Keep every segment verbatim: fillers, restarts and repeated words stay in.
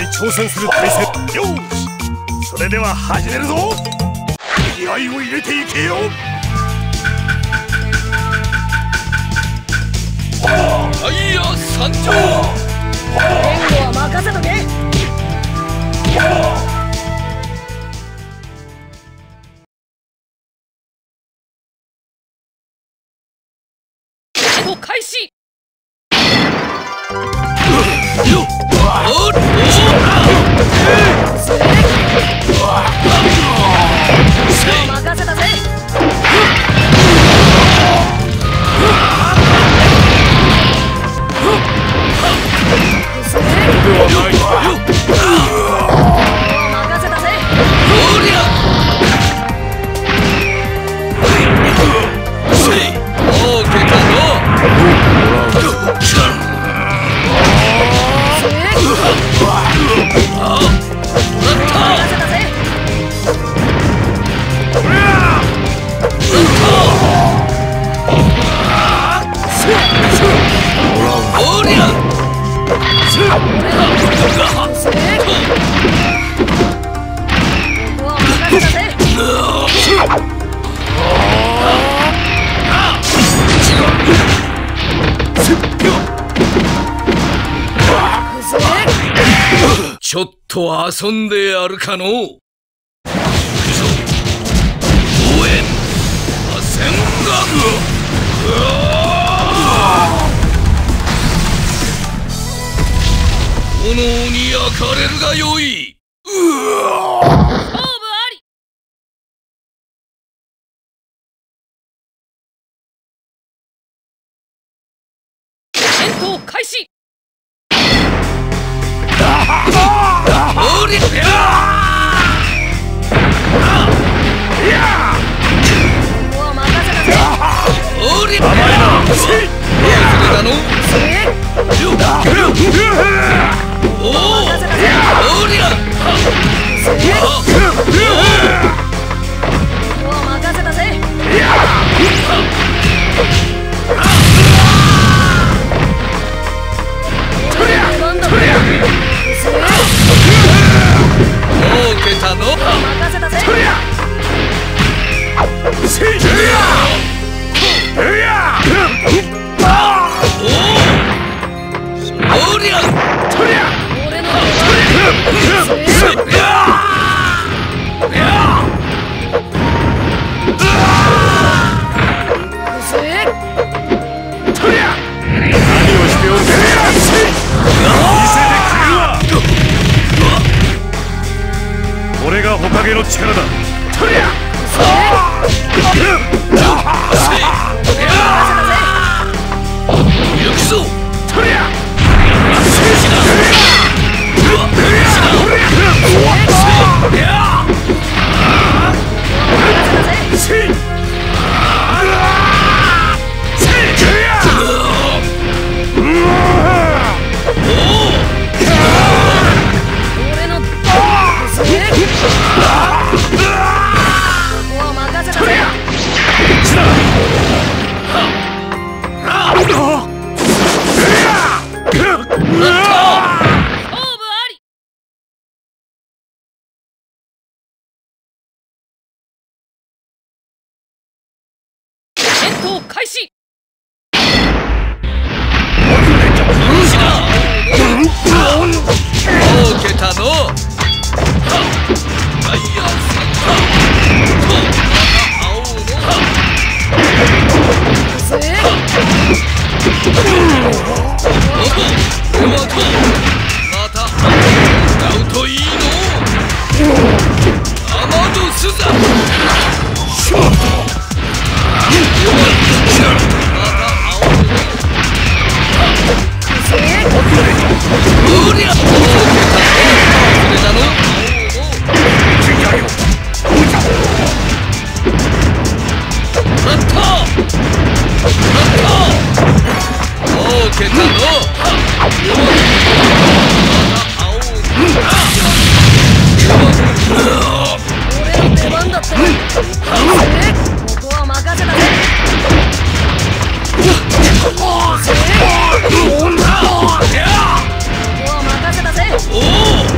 回挑戦する対戦。よし、それでは始めるぞ。気合を入れていけよ。ダイヤ参上。援護は任せとけ。 開始。任せたぜ。任せたぜ。おー、結構。 ちょっと遊んでやるかの。行くぞ。応援。破線が。炎に焼かれるがよい。勝負あり。戦闘開始。 ここは任せたぜ。おお。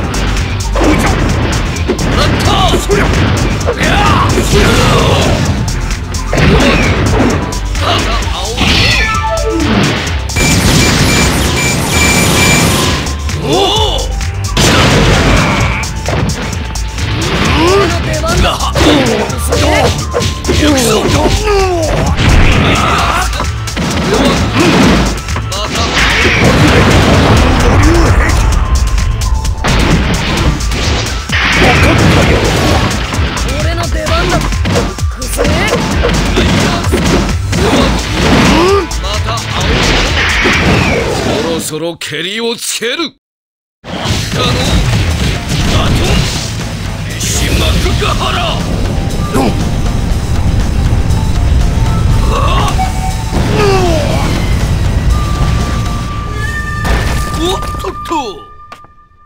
のけりをつける。だろあと石幕ヶ原。よっ。 おっとっと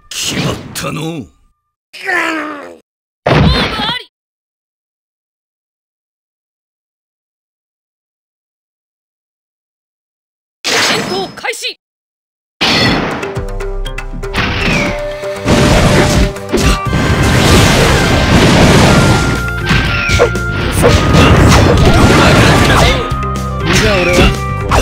決まったの。オーブあり。戦闘開始。じゃあ俺は。 勝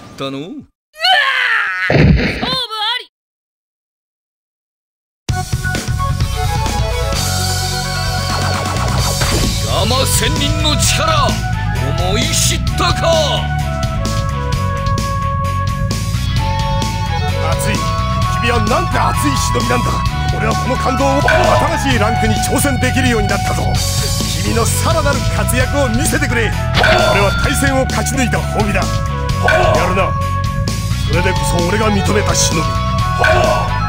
ったの。勝負あり。はなんて熱い忍びなんだ。俺はこの感動を新しいランクに挑戦できるようになったぞ。君のさらなる活躍を見せてくれ。俺は対戦を勝ち抜いた褒美だ。やるな。それでこそ俺が認めた忍び。